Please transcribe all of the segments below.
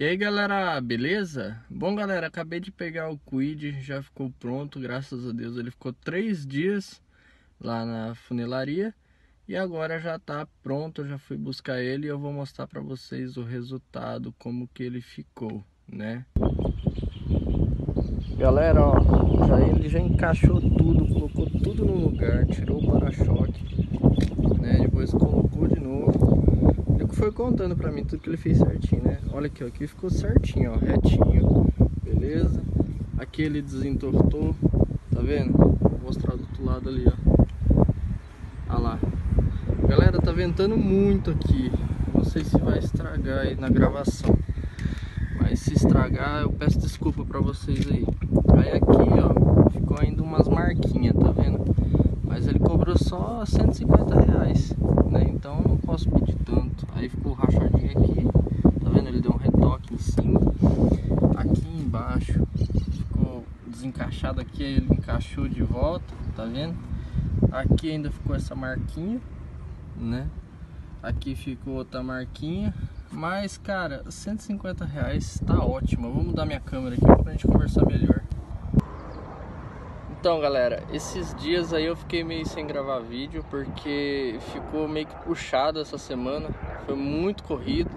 E aí galera, beleza? Bom galera, acabei de pegar o Kwid, já ficou pronto, graças a Deus. Ele ficou 3 dias lá na funilaria e agora já tá pronto, eu já fui buscar ele e eu vou mostrar pra vocês o resultado, como que ele ficou, né? Galera, ó, ele já encaixou tudo, colocou tudo no lugar, tirou o para-choque, né? Depois colocou de novo. Ele foi contando pra mim tudo que ele fez certinho, né? Olha aqui, ó, aqui ficou certinho, ó, retinho, beleza? Aqui ele desentortou, tá vendo? Vou mostrar do outro lado ali, ó. Ah lá. Galera, tá ventando muito aqui. Não sei se vai estragar aí na gravação, mas se estragar eu peço desculpa pra vocês aí. Aí aqui, ó, ficou ainda umas marquinhas, tá vendo? Mas ele cobrou só R$150, né? Então eu não posso pedir tanto. Aí ficou rachadinho aqui, tá vendo? Ele deu um retoque em cima. Aqui embaixo ficou desencaixado aqui, ele encaixou de volta, tá vendo? Aqui ainda ficou essa marquinha, né? Aqui ficou outra marquinha. Mas cara, R$150 tá ótimo. Eu vou mudar minha câmera aqui pra gente conversar melhor. Então galera, esses dias aí eu fiquei meio sem gravar vídeo porque ficou meio que puxado essa semana, foi muito corrido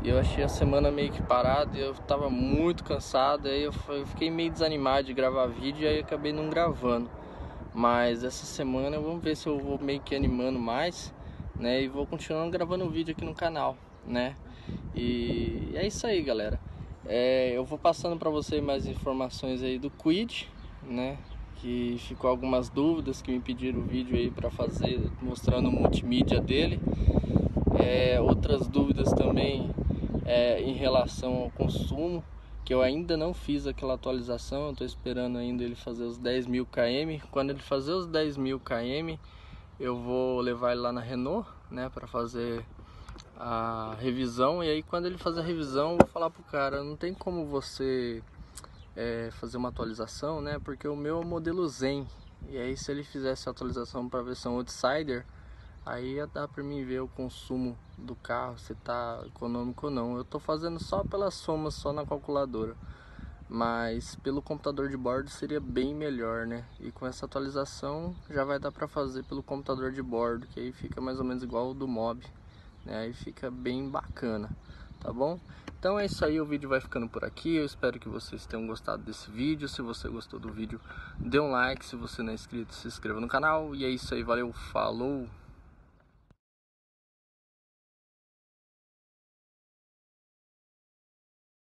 e eu achei a semana meio que parada e eu tava muito cansado, aí eu fiquei meio desanimado de gravar vídeo e aí eu acabei não gravando, mas essa semana vamos ver se eu vou meio que animando mais, né, e vou continuando gravando vídeo aqui no canal, né, e é isso aí galera, eu vou passando pra vocês mais informações aí do Kwid, né, que ficou algumas dúvidas que me pediram o vídeo aí para fazer mostrando o multimídia dele, outras dúvidas também em relação ao consumo, que eu ainda não fiz aquela atualização, eu estou esperando ainda ele fazer os 10.000 km, quando ele fazer os 10.000 km eu vou levar ele lá na Renault, né, para fazer a revisão, e aí quando ele fazer a revisão eu vou falar pro cara, não tem como você fazer uma atualização, né? Porque o meu é o modelo Zen. E aí se ele fizesse a atualização para a versão Outsider, aí ia dar para mim ver o consumo do carro, se tá econômico ou não. Eu tô fazendo só pela soma, só na calculadora. Mas pelo computador de bordo seria bem melhor, né? E com essa atualização já vai dar para fazer pelo computador de bordo, que aí fica mais ou menos igual ao do Mobi, né? Aí fica bem bacana. Tá bom? Então é isso aí, o vídeo vai ficando por aqui. Eu espero que vocês tenham gostado desse vídeo. Se você gostou do vídeo, dê um like. Se você não é inscrito, se inscreva no canal. E é isso aí, valeu, falou!